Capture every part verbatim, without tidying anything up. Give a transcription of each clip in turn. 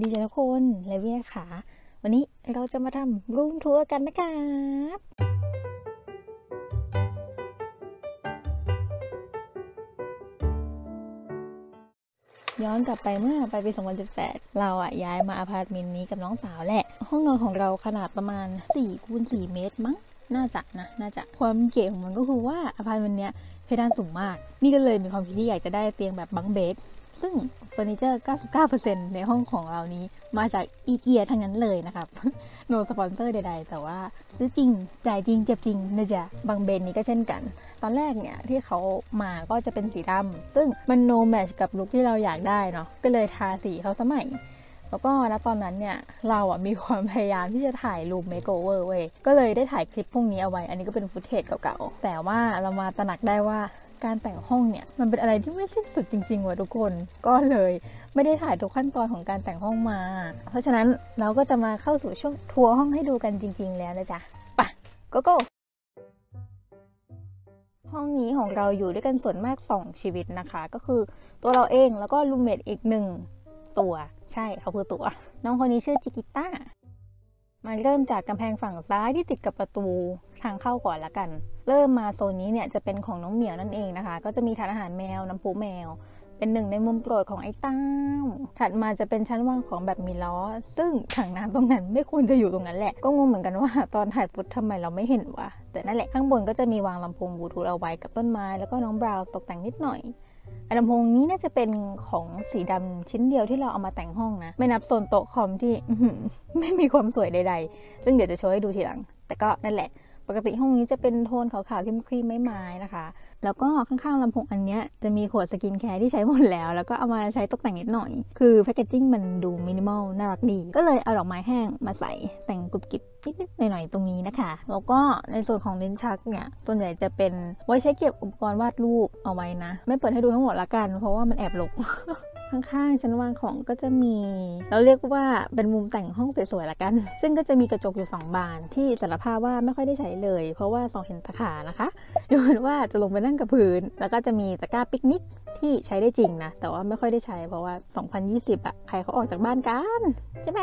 ดีใจทุกคนและเวียขาวันนี้เราจะมาทำรูมทัวร์กันนะครับย้อนกลับไปเมื่อไปปีสองพันสิบแปดเราอะย้ายมาอพาร์ตเมนต์นี้กับน้องสาวแหละห้องนอนของเราขนาดประมาณสี่คูณสี่เมตรมั้งน่าจะนะน่าจะความเก๋ของมันก็คือว่าอพาร์ตเมนต์เนี้ยเพดานสูงมากนี่ก็เลยมีความคิดที่อยากจะได้เตียงแบบบังเบดซึ่งเฟอร์นิเจอร์ เก้าสิบเก้าเปอร์เซ็นต์ ในห้องของเรานี้มาจากอีเกียทั้งนั้นเลยนะครับ no sponsor ใดๆแต่ว่าซื้อจริงจ่ายจริงเก็บจริงนะจ๊ะบังเบดนี้ก็เช่นกันตอนแรกเนี่ยที่เขามาก็จะเป็นสีดำซึ่งมันโนแมชกับลุคที่เราอยากได้เนาะก็เลยทาสีเขาสมัยแล้วก็ณตอนนั้นเนี่ยเราอ่ะมีความพยายามที่จะถ่ายรูมเมคโอเวอร์เว้ยก็เลยได้ถ่ายคลิปพวกนี้เอาไว้อันนี้ก็เป็นฟุตเทจเก่าๆแต่ว่าเรามาตระหนักได้ว่าการแต่งห้องเนี่ยมันเป็นอะไรที่ไม่สิ้นสุดจริงๆว่ะทุกคนก็เลยไม่ได้ถ่ายทุกขั้นตอนของการแต่งห้องมาเพราะฉะนั้นเราก็จะมาเข้าสู่ช่วงทัวร์ห้องให้ดูกันจริงๆแล้วนะจ๊ะไปโกโก้ห้องนี้ของเราอยู่ด้วยกันส่วนมากสองชีวิตนะคะก็คือตัวเราเองแล้วก็รูมเมทอีกหนึ่งตัวใช่เขาคือตัวน้องคนนี้ชื่อจิกิต้ามาเริ่มจากกำแพงฝั่งซ้ายที่ติดกับประตูทางเข้าก่อนละกันเริ่มมาโซนนี้เนี่ยจะเป็นของน้องเหมียวนั่นเองนะคะก็จะมีทานอาหารแมวน้ำพุแมวเป็นหนึ่งในมุมโปรดของไอ้ตั้มถัดมาจะเป็นชั้นวางของแบบมีล้อซึ่งถังน้ำตรงนั้นไม่ควรจะอยู่ตรงนั้นแหละก็งงเหมือนกันว่าตอนถ่ายฟุตทำไมเราไม่เห็นวะแต่นั่นแหละข้างบนก็จะมีวางลำโพงบลูทูธเอาไว้กับต้นไม้แล้วก็น้องบราวน์ตกแต่งนิดหน่อยลำโพงนี้น่าจะเป็นของสีดำชิ้นเดียวที่เราเอามาแต่งห้องนะไม่นับโซนโต๊ะคอมที่ไม่มีความสวยใดๆซึ่งเดี๋ยวจะโชว์ให้ดูทีหลังแต่ก็นั่นแหละปกติห้องนี้จะเป็นโทนขาวๆครีมๆไม้ๆนะคะแล้วก็ข้างๆลำโพงอันเนี้ยจะมีขวดสกินแคร์ที่ใช้หมดแล้วแล้วก็เอามาใช้ตกแต่งนิดหน่อยคือแพคเกจจิ้งมันดูมินิมอลน่ารักดีก็เลยเอาดอกไม้แห้งมาใส่แต่งกรุบกริบนิดๆหน่อยๆตรงนี้นะคะแล้วก็ในส่วนของลิ้นชักเนี่ยส่วนใหญ่จะเป็นไว้ใช้เก็บอุปกรณ์วาดรูปเอาไว้นะไม่เปิดให้ดูทั้งหมดละกันเพราะว่ามันแอบรก ข้างๆชั้นวางของก็จะมีเราเรียกว่าเป็นมุมแต่งห้องสวยๆละกันซึ่งก็จะมีกระจกอยู่สองบานที่สารภาพว่าไม่ค่อยได้ใช้เลยเพราะว่าส่องเห็นตะขานะคะยกเว้นว่าจะลงไปนั่งกับพื้นแล้วก็จะมีตะกร้าปิกนิกที่ใช้ได้จริงนะแต่ว่าไม่ค่อยได้ใช้เพราะว่าสองพันยี่สิบอะใครเขาออกจากบ้านกันใช่ไหม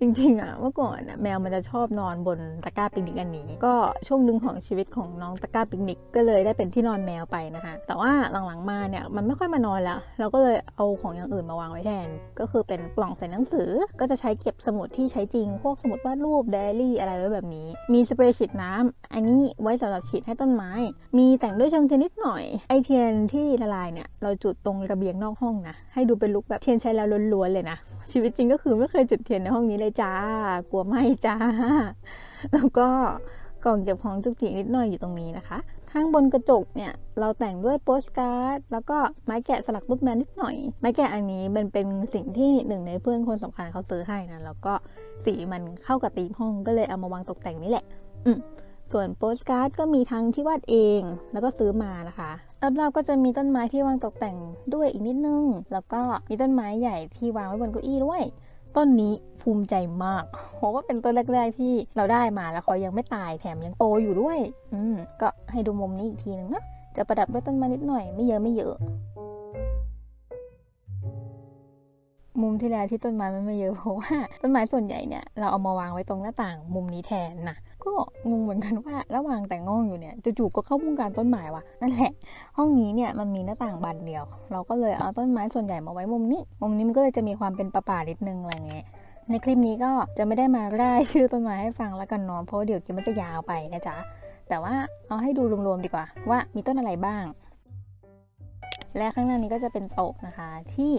จริงๆอะเมื่อก่อนแมวมันจะชอบนอนบนตะกร้าปิกนิกอันนี้ก็ช่วงหนึ่งของชีวิตของน้องตะกร้าปิกนิกก็เลยได้เป็นที่นอนแมวไปนะคะแต่ว่าหลังๆมาเนี่ยมันไม่ค่อยมานอนแล้วเราก็เลยเอาของอย่างอื่นมาวางไว้แทนก็คือเป็นกล่องใส่หนังสือก็จะใช้เก็บสมุดที่ใช้จริงพวกสมุดวาดรูปไดอารี่อะไรไว้แบบนี้มีสเปรย์ฉีดน้ำอันนี้ไว้สำหรับฉีดให้ต้นไม้มีแต่งด้วยเชิงเทียนนิดหน่อยไอเทียนที่ละลายเนี่ยเราจุดตรงระเบียงนอกห้องนะให้ดูเป็นลุคแบบเทียนใช้แล้วล้วนๆเลยนะชีวิตจริงก็คือไม่เคยจุดเทียนในห้องนี้เลยจ้ากลัวไหมจ้าแล้วก็กล่องเก็บของจุกจิกนิดหน่อยอยู่ตรงนี้นะคะข้างบนกระจกเนี่ยเราแต่งด้วยโปสการ์ดแล้วก็ไม้แกะสลักรูปแมวนิดหน่อยไม้แกะอันนี้มันเป็นสิ่งที่หนึ่งในเพื่อนคนสำคัญเขาซื้อให้นะแล้วก็สีมันเข้ากับธีมห้องก็เลยเอามาวางตกแต่งนี่แหละอืมส่วนโปสการ์ดก็มีทั้งที่วาดเองแล้วก็ซื้อมานะคะรอบๆก็จะมีต้นไม้ที่วางตกแต่งด้วยอีกนิดนึงแล้วก็มีต้นไม้ใหญ่ที่วางไว้บนเก้าอี้ด้วยต้นนี้ภูมิใจมากเพราะว่าเป็นต้นแรกๆที่เราได้มาแล้วเขายังไม่ตายแถมยังโตอยู่ด้วยอืมก็ให้ดูมุมนี้อีกทีนึงนะจะประดับด้วยต้นไม้นิดหน่อยไม่เยอะไม่เยอะมุมที่แล้วที่ต้นไม้มันไม่เยอะเพราะว่าต้นไม้ส่วนใหญ่เนี่ยเราเอามาวางไว้ตรงหน้าต่างมุมนี้แทนนะก็งงเหมือนกันว่าระหว่างแต่งห้องอยู่เนี่ยจู่ๆก็เข้าวงการต้นไม้ว่ะนั่นแหละห้องนี้เนี่ยมันมีหน้าต่างบานเดียวเราก็เลยเอาต้นไม้ส่วนใหญ่มาไว้มุมนี้มุมนี้มันก็เลยจะมีความเป็นป่าๆนิดนึงอะไรเงี้ยในคลิปนี้ก็จะไม่ได้มาได้ชื่อต้นไม้ให้ฟังแล้วกันเนาะเพราะเดี๋ยวคลิปมันจะยาวไปนะจ๊ะแต่ว่าเอาให้ดูรวมๆดีกว่าว่ามีต้นอะไรบ้างและข้างหน้านี้ก็จะเป็นโต๊ะนะคะที่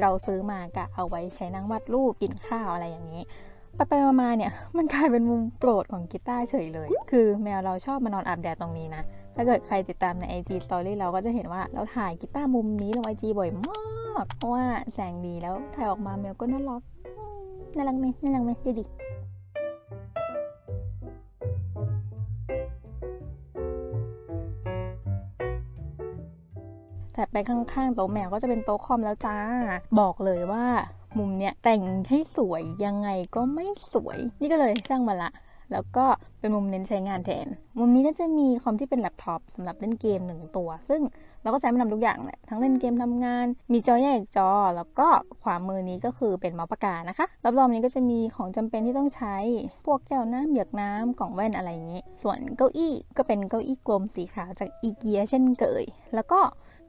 เราซื้อมากะเอาไว้ใช้นั่งวาดรูปกินข้าวอะไรอย่างนี้ไปไปมาเนี่ยมันกลายเป็นมุมโปรดของกีตาร์เฉยเลยคือแมวเราชอบมานอนอาบแดดตรงนี้นะถ้าเกิดใครติดตามใน ไอ จี Story เราก็จะเห็นว่าเราถ่ายกีตาร์มุมนี้ลง ไอ จี บ่อยมากเพราะว่าแสงดีแล้วถ่ายออกมาแมวก็น่ารักน่ารักไหมน่ารักไหมดูดิแต่ไปข้างๆโต๊ะแมวก็จะเป็นโต๊ะคอมแล้วจ้าบอกเลยว่ามุมเนี้ยแต่งให้สวยยังไงก็ไม่สวยนี่ก็เลยช่างมันละ แล้วก็เป็นมุมเน้นใช้งานแทนมุมนี้ก็จะมีคอมที่เป็นแล็ปท็อปสำหรับเล่นเกมหนึ่งตัวซึ่งเราก็ใช้มันทำทุกอย่างแหละทั้งเล่นเกมทำงานมีจอแยกจอแล้วก็ขวามือนี้ก็คือเป็นเมาส์ปากกานะคะรอบๆนี้ก็จะมีของจำเป็นที่ต้องใช้พวกแก้วน้ำเหยือกน้ำกล่องแว่นอะไรอย่างนี้ส่วนเก้าอี้ก็เป็นเก้าอี้กลมสีขาวจากอีเกียเช่นเคยแล้วก็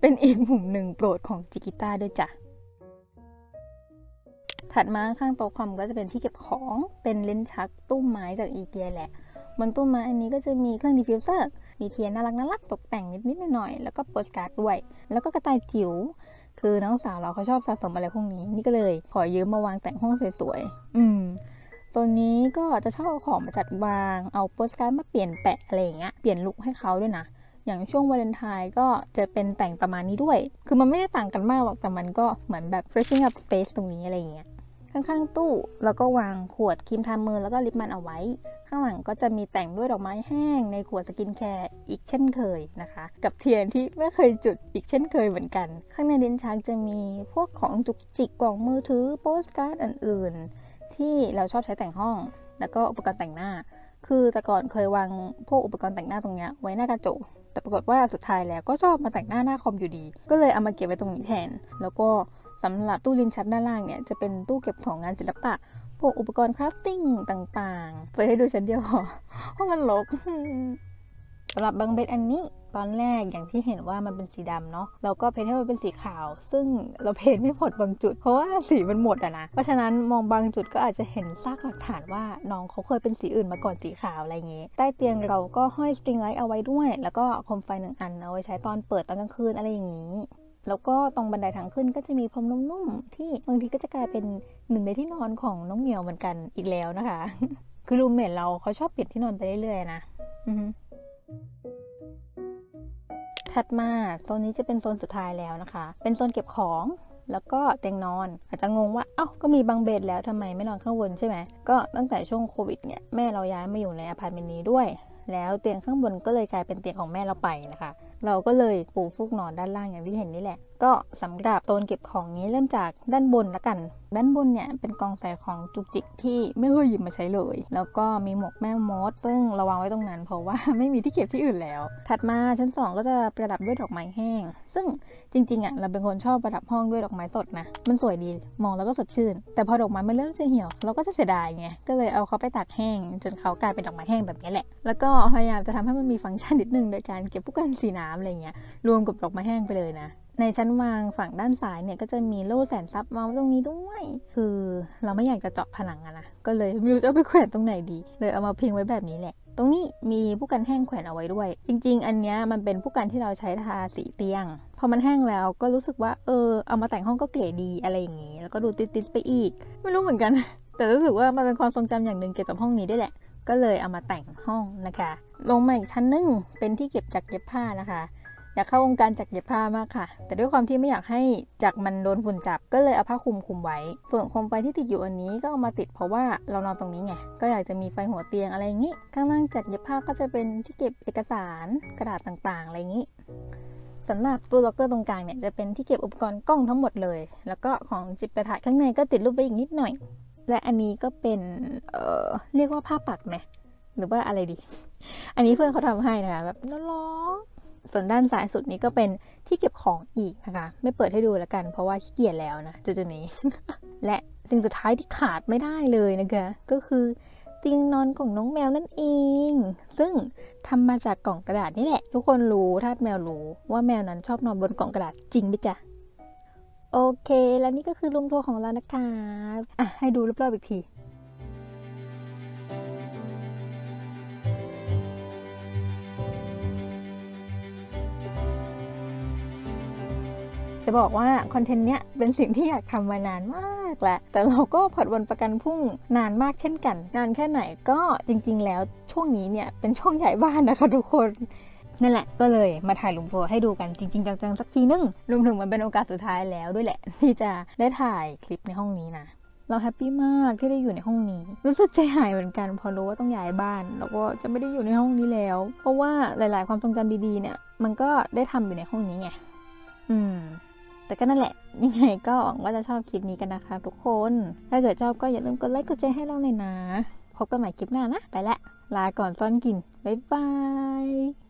เป็นอีกมุมหนึ่งโปรดของจิกิต้าด้วยจ้ะถัดมาข้างโต๊ะคอมก็จะเป็นที่เก็บของเป็นลิ้นชักตู้ไม้จากอีเกียแหละบนตู้ไม้อันนี้ก็จะมีเครื่องดิฟฟิวเซอร์มีเทียนน่ารักน่ารักตกแต่งนิดๆหน่อยๆแล้วก็โปสการ์ดด้วยแล้วก็กระต่ายจิ๋วคือน้องสาวเราเขาชอบสะสมอะไรพวกนี้นี่ก็เลยขอยืมมาวางแต่งห้องสวยๆอืมตอนนี้ก็จะชอบเอาของมาจัดวางเอาโปสการ์ดมาเปลี่ยนแปะอะไรอย่างเงี้ยเปลี่ยนลุคให้เขาด้วยนะอย่างช่วงวาเลนไทน์ก็จะเป็นแต่งประมาณนี้ด้วยคือมันไม่ได้ต่างกันมากหรอกแต่มันก็เหมือนแบบ freshening up space ตรงนี้อะไรอย่างเงี้ยข้างๆตู้แล้วก็วางขวดครีมทามือแล้วก็ลิปมันเอาไว้ข้างหลังก็จะมีแต่งด้วยดอกไม้แห้งในขวดสกินแคร์อีกเช่นเคยนะคะกับเทียนที่ไม่เคยจุดอีกเช่นเคยเหมือนกันข้างในลิ้นชักจะมีพวกของจุกจิกกล่องมือถือโปสการ์ดอื่นๆที่เราชอบใช้แต่งห้องแล้วก็อุปกรณ์แต่งหน้าคือแต่ก่อนเคยวางพวกอุปกรณ์แต่งหน้าตรงเนี้ยไว้หน้ากระจกแต่ปรากฏว่าสุดท้ายแล้วก็ชอบมาแต่งหน้าหน้าคอมอยู่ดีก็เลยเอามาเก็บไว้ตรงนี้แทนแล้วก็สำหรับตู้ลิ้นชักด้านล่างเนี่ยจะเป็นตู้เก็บของงานศิลปะพวกอุปกรณ์คราฟติ้งต่างๆเปิดให้ดูชั้นเดียวเพราะมันรกสำหรับบังเบดอันนี้ตอนแรกอย่างที่เห็นว่ามันเป็นสีดำเนาะเราก็เพ้นให้มันเป็นสีขาวซึ่งเราเพ้นไม่หมดบางจุดเพราะว่าสีมันหมดอะนะเพราะฉะนั้นมองบางจุดก็อาจจะเห็นซากหลักฐานว่าน้องเขาเคยเป็นสีอื่นมาก่อนสีขาวอะไรเงี้ยใต้เตียงเราก็ห้อยสตริงไลท์เอาไว้ด้วยแล้วก็โคมไฟหนึ่งอันเอาไว้ใช้ตอนเปิดตอนกลางคืนอะไรอย่างนี้แล้วก็ตรงบันไดทางขึ้นก็จะมีพรมนุ่มๆที่บางทีก็จะกลายเป็นหนึ่งในที่นอนของน้องเหมียวเหมือนกันอีกแล้วนะคะคือรูมเมทเราเขาชอบเปลี่ยนที่นอนไปเรื่อยๆนะถัดมาโซนนี้จะเป็นโซนสุดท้ายแล้วนะคะเป็นโซนเก็บของแล้วก็เตียงนอนอาจจะงงว่าเอ้าก็มีบังเบดแล้วทำไมไม่นอนข้างบนใช่ไหมก็ตั้งแต่ช่วงโควิดเนี่ยแม่เราย้ายมาอยู่ในอพาร์ตเมนต์นี้ด้วยแล้วเตียงข้างบนก็เลยกลายเป็นเตียงของแม่เราไปนะคะเราก็เลยปูฟูกนอนด้านล่างอย่างที่เห็นนี่แหละก็สำหรับโซนเก็บของนี้เริ่มจากด้านบนละกันด้านบนเนี่ยเป็นกองใส่ของจุกจิกที่ไม่เคยหยิบมาใช้เลยแล้วก็มีหมวกแม่มดซึ่งระวังไว้ตรงนั้นเพราะว่าไม่มีที่เก็บที่อื่นแล้วถัดมาชั้นสองก็จะประดับด้วยดอกไม้แห้งซึ่งจริงๆอ่ะเราเป็นคนชอบประดับห้องด้วยดอกไม้สดนะมันสวยดีมองแล้วก็สดชื่นแต่พอดอกไม้มันเริ่มจะเหี่ยวเราก็จะเสียดายไงก็เลยเอาเขาไปตากแห้งจนเขากลายเป็นดอกไม้แห้งแบบนี้แหละแล้วก็พยายามจะทำให้มันมีฟังก์ชันนิดนึงโดยการเก็บพวกกันสีน้ำอะไรเงี้ยรวมกับดอกไม้แห้งไปเลยนะในชั้นวางฝั่งด้านซ้ายเนี่ยก็จะมีโล่แสนซับมาตรงนี้ด้วยคือเราไม่อยากจะเจาะผนังอะนะก็เลยไม่รู้จะไปแขวนตรงไหนดีเลยเอามาพิงไว้แบบนี้แหละตรงนี้มีผู้กันแห้งแขวนเอาไว้ด้วยจริงๆอันเนี้ยมันเป็นผู้กันที่เราใช้ทาสีเตียงพอมันแห้งแล้วก็รู้สึกว่าเออเอามาแต่งห้องก็เก๋ดีอะไรอย่างงี้แล้วก็ดูติดๆไปอีกไม่รู้เหมือนกันแต่รู้สึกว่ามันเป็นความทรงจำอย่างหนึ่งเกี่ยวกับห้องนี้ด้วยแหละก็เลยเอามาแต่งห้องนะคะลงมาอีกชั้นนึงเป็นที่เก็บจักรเย็บผ้านะคะอยากเข้าวงการจักรเย็บผ้ามากค่ะแต่ด้วยความที่ไม่อยากให้จักรมันโดนฝุ่นจับก็เลยเอาผ้าคลุมคลุมไว้ส่วนโคมไฟที่ติดอยู่อันนี้ก็เอามาติดเพราะว่าเรานอนตรงนี้ไงก็อยากจะมีไฟหัวเตียงอะไรอย่างนี้ข้างล่างจักรเย็บผ้าก็จะเป็นที่เก็บเอกสารกระดาษต่างๆอะไรอย่างนี้สำหรับตู้ล็อกเกอร์ตรงกลางเนี่ยจะเป็นที่เก็บอุปกรณ์กล้องทั้งหมดเลยแล้วก็ของจิบกระถางข้างในก็ติดรูปไปอีกนิดหน่อยและอันนี้ก็เป็น เอ่อ เรียกว่าผ้าปักไหมหรือว่าอะไรดีอันนี้เพื่อนเขาทำให้นะคะแบบน่ารักส่วนด้านซ้ายสุดนี้ก็เป็นที่เก็บของอีกนะคะไม่เปิดให้ดูแล้วกันเพราะว่าขี้เกียจแล้วนะจุดนี้ และสิ่งสุดท้ายที่ขาดไม่ได้เลยนะคะก็คือเตียงนอนของน้องแมวนั่นเองซึ่งทำมาจากกล่องกระดาษนี่แหละทุกคนรู้ทาสแมวรู้ว่าแมวนั้นชอบนอนบนกล่องกระดาษจริงไหมจ๊ะโอเคแล้วนี่ก็คือรูมทัวร์ของเรานะคะอ่ะให้ดูรอบๆอีกทีจะบอกว่าคอนเทนต์เนี้ยเป็นสิ่งที่อยากทำมานานมากแล้วแต่เราก็ผัดวันประกันพรุ่งนานมากเช่นกันนานแค่ไหนก็จริงๆแล้วช่วงนี้เนี่ยเป็นช่วงย้ายบ้านนะคะทุกคนนั่นแหละก็เลยมาถ่ายรูมทัวร์ให้ดูกันจริงๆจังๆสักทีนึงรวมถึงมันเป็นโอกาสสุดท้ายแล้วด้วยแหละที่จะได้ถ่ายคลิปในห้องนี้นะเราแฮปปี้มากที่ได้อยู่ในห้องนี้รู้สึกใจหายเหมือนกันพอรู้ว่าต้องย้ายบ้านแล้วก็จะไม่ได้อยู่ในห้องนี้แล้วเพราะว่าหลายๆความทรงจำดีๆเนี่ยมันก็ได้ทำอยู่ในห้องนี้ไงอืมแต่ก็นั่นแหละยังไงก็หวังว่าจะชอบคลิปนี้กันนะคะทุกคนถ้าเกิดชอบก็อย่าลืมกดไลค์กดแชร์ให้เราหน่อยนะ พบกันใหม่คลิปหน้านะไปละลาก่อนซ่อนกลิ่นบ๊ายบาย